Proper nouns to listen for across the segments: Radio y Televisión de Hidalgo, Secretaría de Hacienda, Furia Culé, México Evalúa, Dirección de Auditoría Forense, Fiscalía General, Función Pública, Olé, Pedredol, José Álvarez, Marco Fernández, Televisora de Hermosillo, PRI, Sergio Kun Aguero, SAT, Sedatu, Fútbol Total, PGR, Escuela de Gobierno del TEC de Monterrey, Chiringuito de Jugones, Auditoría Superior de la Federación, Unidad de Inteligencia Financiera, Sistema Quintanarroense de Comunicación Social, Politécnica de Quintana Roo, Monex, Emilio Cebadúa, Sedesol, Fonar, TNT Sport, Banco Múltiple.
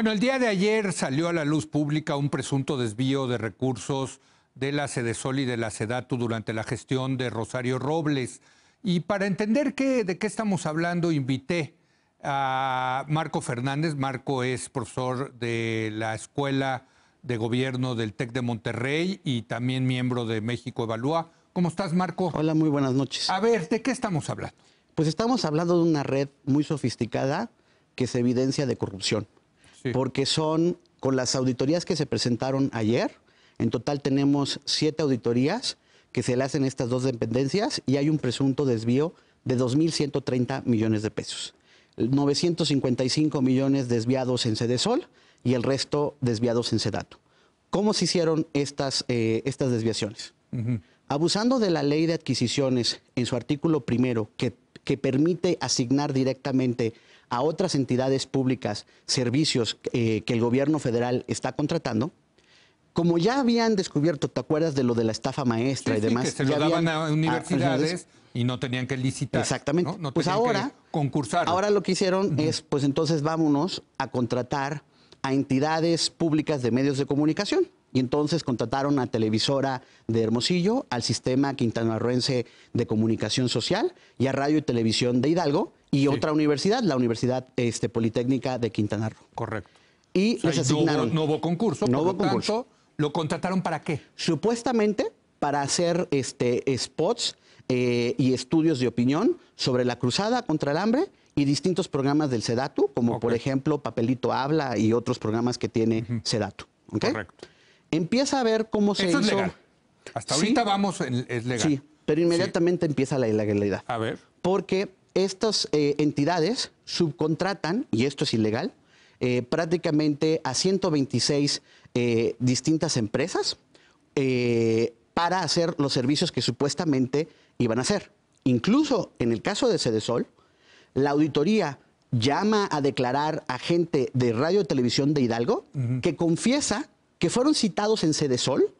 Bueno, el día de ayer salió a la luz pública un presunto desvío de recursos de la Sedesol y de la Sedatu durante la gestión de Rosario Robles. Y para entender de qué estamos hablando, invité a Marco Fernández. Marco es profesor de la Escuela de Gobierno del TEC de Monterrey y también miembro de México Evalúa. ¿Cómo estás, Marco? Hola, muy buenas noches. A ver, ¿de qué estamos hablando? Pues estamos hablando de una red muy sofisticada que se evidencia de corrupción. Sí. Porque son, con las auditorías que se presentaron ayer, en total tenemos 7 auditorías que se le hacen estas 2 dependencias y hay un presunto desvío de 2.130 millones de pesos. 955 millones desviados en Sedesol y el resto desviados en Sedatu. ¿Cómo se hicieron estas desviaciones? Abusando de la ley de adquisiciones en su artículo primero, que permite asignar directamente a otras entidades públicas servicios que el gobierno federal está contratando, como ya habían descubierto, ¿te acuerdas de lo de la estafa maestra y demás? Que se lo daban a universidades y no tenían que licitar. Exactamente. No pues ahora concursar. Ahora lo que hicieron es, pues entonces vámonos a contratar a entidades públicas de medios de comunicación. Y entonces contrataron a Televisora de Hermosillo, al Sistema Quintanarroense de Comunicación Social y a Radio y Televisión de Hidalgo y otra universidad, la Universidad Politécnica de Quintana Roo. Correcto. Y o sea, les asignaron. No hubo concurso, no hubo concurso. ¿Lo contrataron para qué? Supuestamente para hacer spots y estudios de opinión sobre la cruzada contra el hambre y distintos programas del Sedatu, como por ejemplo Papelito Habla y otros programas que tiene Sedatu. ¿Okay? Correcto. Empieza a ver cómo se hizo. Eso es legal. Hasta ahorita vamos, es legal. Sí, pero inmediatamente empieza la ilegalidad. A ver. Porque estas entidades subcontratan, y esto es ilegal, prácticamente a 126 distintas empresas para hacer los servicios que supuestamente iban a hacer. Incluso en el caso de Sedesol, la auditoría llama a declarar a gente de Radio y Televisión de Hidalgo que confiesa que fueron citados en Sedesol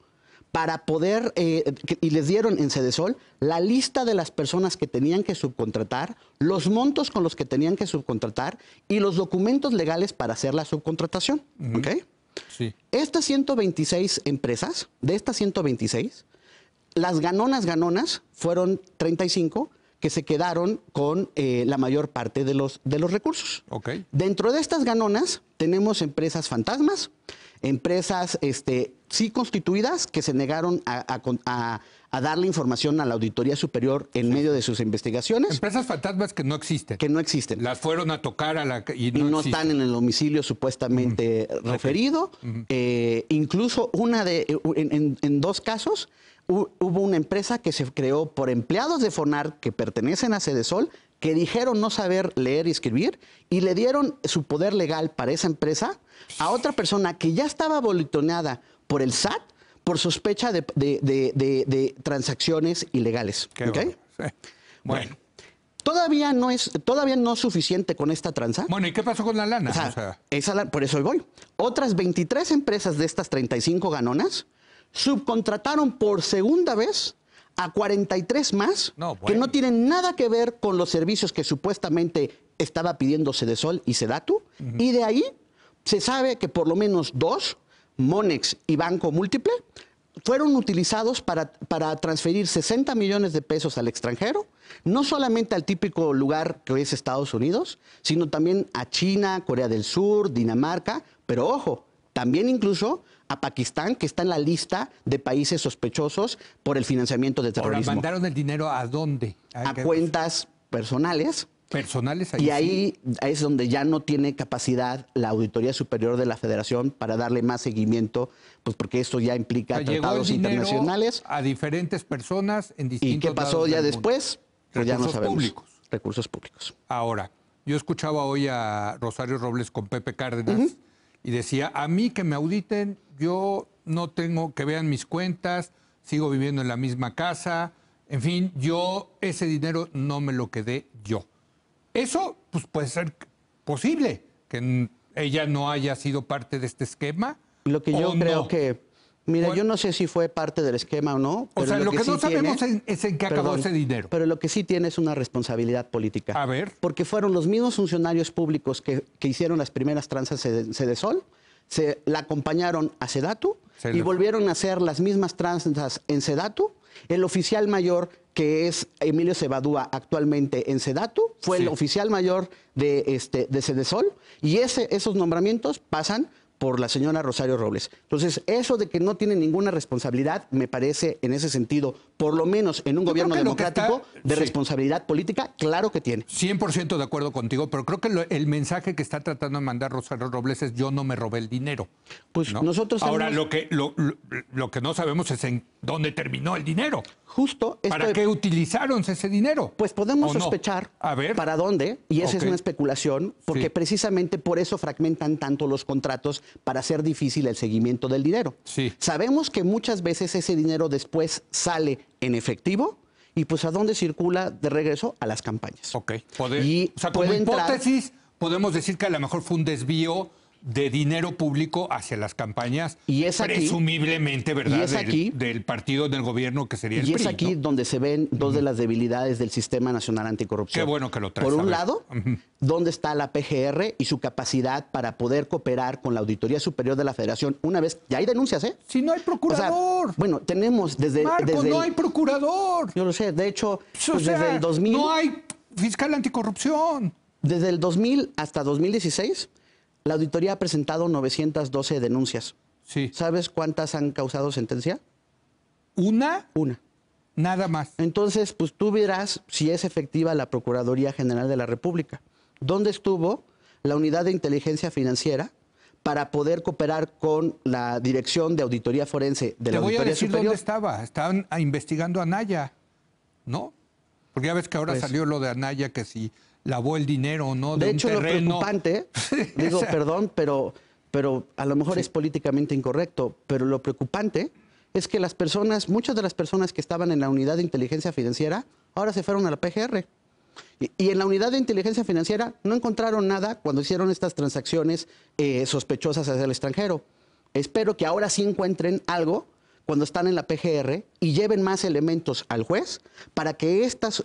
para poder, y les dieron en Sedesol la lista de las personas que tenían que subcontratar, los montos con los que tenían que subcontratar y los documentos legales para hacer la subcontratación. ¿Okay? Sí. Estas 126 empresas, de estas 126, las ganonas fueron 35 que se quedaron con la mayor parte de los recursos. Okay. Dentro de estas ganonas tenemos empresas fantasmas, empresas sí constituidas que se negaron a darle información a la Auditoría Superior en medio de sus investigaciones. Empresas fantasmas que no existen. Que no existen. Las fueron a tocar a la, y no están en el domicilio supuestamente referido. Incluso en 2 casos hubo una empresa que se creó por empleados de Fonar que pertenecen a Sedesol que dijeron no saber leer y escribir y le dieron su poder legal para esa empresa a otra persona que ya estaba boletoneada por el SAT por sospecha de transacciones ilegales. ¿Okay? Bueno, todavía no es suficiente con esta tranza. Bueno, ¿y qué pasó con la lana? Por eso voy. Otras 23 empresas de estas 35 ganonas subcontrataron por segunda vez a 43 más que no tienen nada que ver con los servicios que supuestamente estaba pidiendo Sedesol y Sedatu. Y de ahí se sabe que por lo menos 2, Monex y Banco Múltiple, fueron utilizados para transferir 60 millones de pesos al extranjero, no solamente al típico lugar que hoy es Estados Unidos, sino también a China, Corea del Sur, Dinamarca, pero ojo, también incluso a Pakistán, que está en la lista de países sospechosos por el financiamiento de terrorismo. Ahora, ¿mandaron el dinero a dónde? A cuentas personales. Personales ahí. Y ahí es donde ya no tiene capacidad la Auditoría Superior de la Federación para darle más seguimiento, pues porque esto ya implica tratados internacionales. A diferentes personas en distintos. ¿Y qué pasó ya después? Pues ya no sabemos. Recursos públicos. Ahora, yo escuchaba hoy a Rosario Robles con Pepe Cárdenas y decía, a mí que me auditen, yo no tengo que vean mis cuentas, sigo viviendo en la misma casa, en fin, yo ese dinero no me lo quedé yo. Eso pues, puede ser posible, que ella no haya sido parte de este esquema. Lo que yo creo que Mira, yo no sé si fue parte del esquema o no. Pero o sea, lo que sí no sabemos tiene, es en qué acabó ese dinero. Pero lo que sí tiene es una responsabilidad política. A ver. Porque fueron los mismos funcionarios públicos que hicieron las primeras tranzas en Sedesol, se la acompañaron a Sedatu y volvieron a hacer las mismas tranzas en Sedatu. El oficial mayor, que es Emilio Cebadúa actualmente en Sedatu, fue el oficial mayor de Sedesol, y esos nombramientos pasan por la señora Rosario Robles. Entonces, eso de que no tiene ninguna responsabilidad, me parece, en ese sentido, por lo menos en un gobierno democrático, de responsabilidad política, claro que tiene. 100% de acuerdo contigo, pero creo que el mensaje que está tratando de mandar Rosario Robles es: yo no me robé el dinero. Pues ¿no? Nosotros... Ahora, lo que no sabemos es en dónde terminó el dinero. Justo. ¿Para qué utilizaron ese dinero? Pues podemos sospechar para dónde, y esa es una especulación, porque precisamente por eso fragmentan tanto los contratos, para hacer difícil el seguimiento del dinero. Sí. Sabemos que muchas veces ese dinero después sale en efectivo y pues ¿a dónde circula de regreso? A las campañas. Ok. Y o sea, como hipótesis podemos decir que a lo mejor fue un desvío de dinero público hacia las campañas, y es aquí, presumiblemente, ¿verdad? Y es aquí, del partido del gobierno que sería el PRI. Y es aquí, ¿no?, donde se ven dos de las debilidades del Sistema Nacional Anticorrupción. Qué bueno que lo traes. Por un lado, ¿dónde está la PGR y su capacidad para poder cooperar con la Auditoría Superior de la Federación? Una vez, ya hay denuncias, ¿eh? Si no hay procurador. O sea, bueno, tenemos desde... Marco, desde no hay procurador. Yo lo sé, de hecho, desde el 2000... No hay fiscal anticorrupción. Desde el 2000 hasta 2016... la auditoría ha presentado 912 denuncias. Sí. ¿Sabes cuántas han causado sentencia? ¿Una? Una. Nada más. Entonces, pues tú verás si es efectiva la Procuraduría General de la República. ¿Dónde estuvo la Unidad de Inteligencia Financiera para poder cooperar con la Dirección de Auditoría Forense de la Auditoría Superior? Te voy a decir dónde estaba. Estaban investigando a Anaya, ¿no? Porque ya ves que ahora salió lo de Anaya, que si... lavó el dinero, ¿no? De hecho, lo preocupante, digo, perdón, pero a lo mejor es políticamente incorrecto, pero lo preocupante es que las personas, muchas de las personas que estaban en la Unidad de Inteligencia Financiera, ahora se fueron a la PGR. Y en la Unidad de Inteligencia Financiera no encontraron nada cuando hicieron estas transacciones sospechosas hacia el extranjero. Espero que ahora sí encuentren algo cuando están en la PGR y lleven más elementos al juez para que estos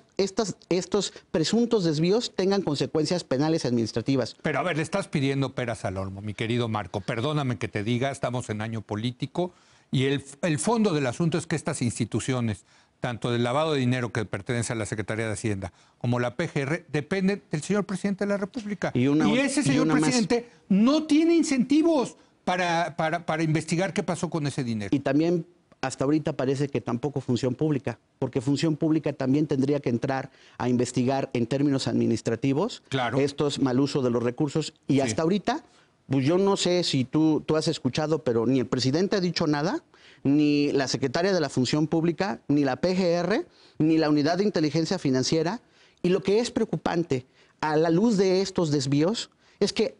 presuntos desvíos tengan consecuencias penales y administrativas. Pero a ver, le estás pidiendo peras al olmo, mi querido Marco. Perdóname que te diga, estamos en año político y el fondo del asunto es que estas instituciones, tanto del lavado de dinero que pertenece a la Secretaría de Hacienda como la PGR, dependen del señor presidente de la República. Y ese señor presidente no tiene incentivos para investigar qué pasó con ese dinero. Y también... hasta ahorita parece que tampoco Función Pública, porque Función Pública también tendría que entrar a investigar en términos administrativos estos mal uso de los recursos. Y hasta ahorita, pues yo no sé si tú has escuchado, pero ni el presidente ha dicho nada, ni la secretaria de la Función Pública, ni la PGR, ni la Unidad de Inteligencia Financiera. Y lo que es preocupante a la luz de estos desvíos es que,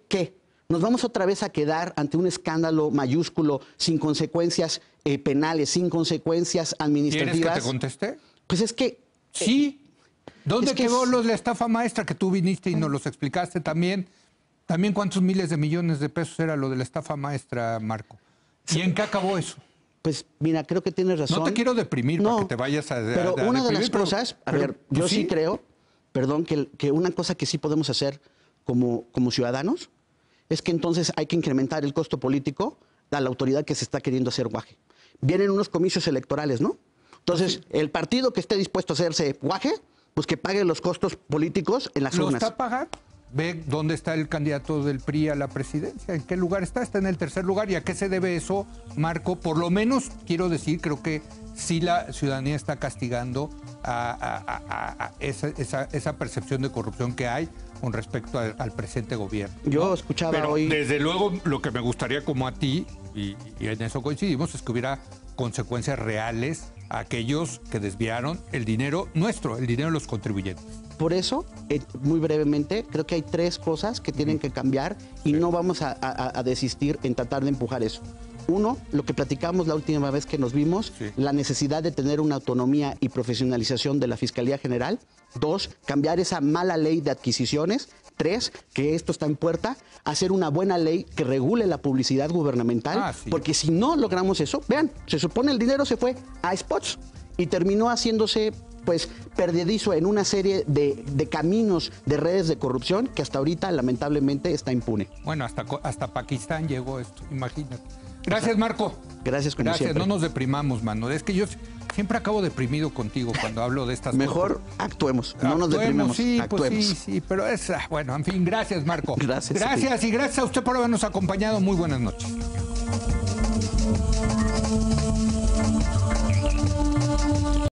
nos vamos otra vez a quedar ante un escándalo mayúsculo, sin consecuencias penales, sin consecuencias administrativas. ¿Quieres que te conteste? Pues es que... sí. ¿Dónde quedó la estafa maestra que tú viniste y nos los explicaste también? También cuántos miles de millones de pesos era lo de la estafa maestra, Marco. ¿Y en qué acabó eso? Pues mira, creo que tienes razón. No te quiero deprimir para que te vayas a... Pero una de las cosas, a ver, yo sí creo, perdón, que una cosa que sí podemos hacer como ciudadanos es que entonces hay que incrementar el costo político a la autoridad que se está queriendo hacer guaje. Vienen unos comicios electorales, ¿no? Entonces, el partido que esté dispuesto a hacerse guaje, pues que pague los costos políticos en las urnas. ¿Lo está pagando? Ve dónde está el candidato del PRI a la presidencia, en qué lugar está. Está en el tercer lugar. ¿Y a qué se debe eso, Marco? Por lo menos, quiero decir, creo que sí la ciudadanía está castigando a esa percepción de corrupción que hay con respecto al presente gobierno, ¿no? Yo escuchaba hoy... Desde luego, lo que me gustaría, como a ti, y en eso coincidimos, es que hubiera consecuencias reales a aquellos que desviaron el dinero nuestro, el dinero de los contribuyentes. Por eso, muy brevemente, creo que hay tres cosas que tienen que cambiar y no vamos a desistir en tratar de empujar eso. Uno, lo que platicamos la última vez que nos vimos, la necesidad de tener una autonomía y profesionalización de la Fiscalía General. Dos, cambiar esa mala ley de adquisiciones. Tres, que esto está en puerta, hacer una buena ley que regule la publicidad gubernamental, porque si no logramos eso, vean, se supone el dinero se fue a spots y terminó haciéndose pues perdedizo en una serie de caminos, de redes de corrupción que hasta ahorita lamentablemente está impune. Bueno, hasta Pakistán llegó esto, imagínate. Gracias, Marco. Gracias, como siempre. No nos deprimamos, mano. Es que yo siempre acabo deprimido contigo cuando hablo de estas cosas. Mejor actuemos, no nos deprimamos. Sí, actuemos. Pues sí, pero es... Bueno, en fin, gracias, Marco. Gracias. Gracias a ti. Y gracias a usted por habernos acompañado. Muy buenas noches.